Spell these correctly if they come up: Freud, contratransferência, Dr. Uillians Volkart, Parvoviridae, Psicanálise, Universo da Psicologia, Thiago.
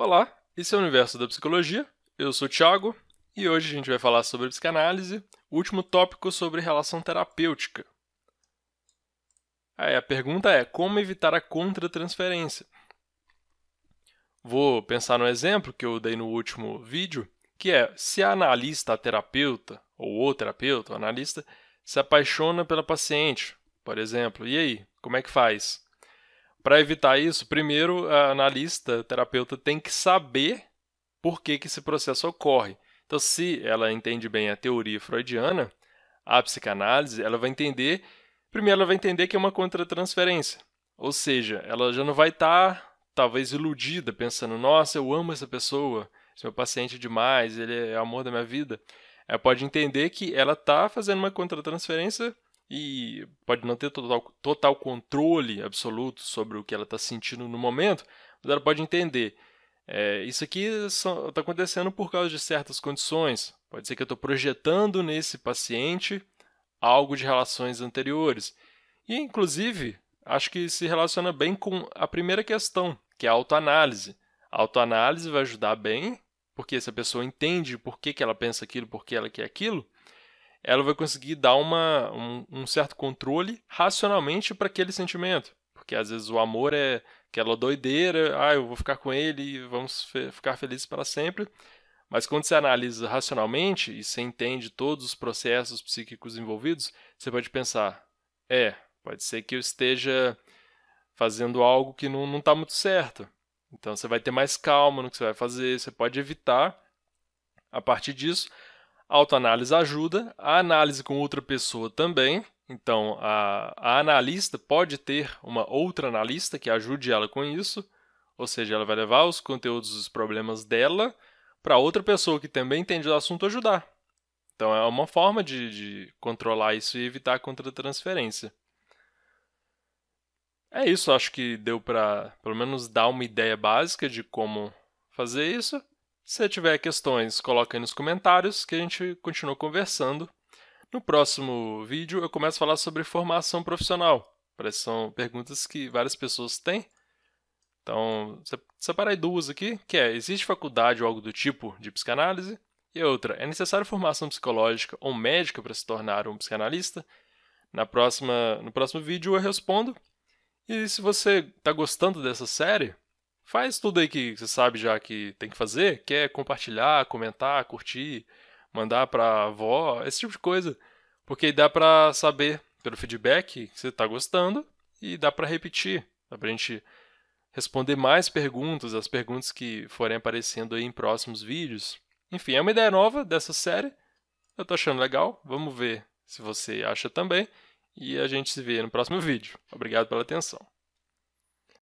Olá, esse é o Universo da Psicologia, eu sou o Thiago e hoje a gente vai falar sobre psicanálise, o último tópico sobre relação terapêutica. Aí a pergunta é, como evitar a contratransferência? Vou pensar no exemplo que eu dei no último vídeo, que é se a analista, a terapeuta, ou o terapeuta, o analista, se apaixona pela paciente, por exemplo, e aí, como é que faz? Para evitar isso, primeiro, a analista, a terapeuta, tem que saber por que esse processo ocorre. Então, se ela entende bem a teoria freudiana, a psicanálise, ela vai entender, primeiro, ela vai entender que é uma contratransferência. Ou seja, ela já não vai estar, talvez, iludida, pensando, nossa, eu amo essa pessoa, esse meu paciente é demais, ele é o amor da minha vida. Ela pode entender que ela está fazendo uma contratransferência e pode não ter total controle absoluto sobre o que ela está sentindo no momento, mas ela pode entender. Isso aqui está acontecendo por causa de certas condições. Pode ser que eu estou projetando nesse paciente algo de relações anteriores. E, inclusive, acho que se relaciona bem com a primeira questão, que é a autoanálise. A autoanálise vai ajudar bem, porque se a pessoa entende por que ela pensa aquilo, por que ela quer aquilo, ela vai conseguir dar um certo controle racionalmente para aquele sentimento. Porque, às vezes, o amor é aquela doideira, eu vou ficar com ele e vamos ficar felizes para sempre. Mas, quando você analisa racionalmente e você entende todos os processos psíquicos envolvidos, você pode pensar, pode ser que eu esteja fazendo algo que não está muito certo. Então, você vai ter mais calma no que você vai fazer, você pode evitar, a partir disso. A autoanálise ajuda, a análise com outra pessoa também. Então, a analista pode ter uma outra analista que ajude ela com isso, ou seja, ela vai levar os conteúdos dos problemas dela para outra pessoa que também entende o assunto ajudar. Então, é uma forma de controlar isso e evitar a contratransferência. É isso, acho que deu para, pelo menos, dar uma ideia básica de como fazer isso. Se tiver questões, coloca aí nos comentários que a gente continua conversando. No próximo vídeo eu começo a falar sobre formação profissional. São perguntas que várias pessoas têm. Então, separei duas aqui, que é, existe faculdade ou algo do tipo de psicanálise? E outra, é necessário formação psicológica ou médica para se tornar um psicanalista? No próximo vídeo eu respondo. E se você está gostando dessa série, faz tudo aí que você sabe já que tem que fazer, que é compartilhar, comentar, curtir, mandar para a avó, esse tipo de coisa. Porque aí dá para saber pelo feedback que você está gostando e dá para repetir. Dá para a gente responder mais perguntas, as perguntas que forem aparecendo aí em próximos vídeos. Enfim, é uma ideia nova dessa série. Eu estou achando legal, vamos ver se você acha também. E a gente se vê no próximo vídeo. Obrigado pela atenção.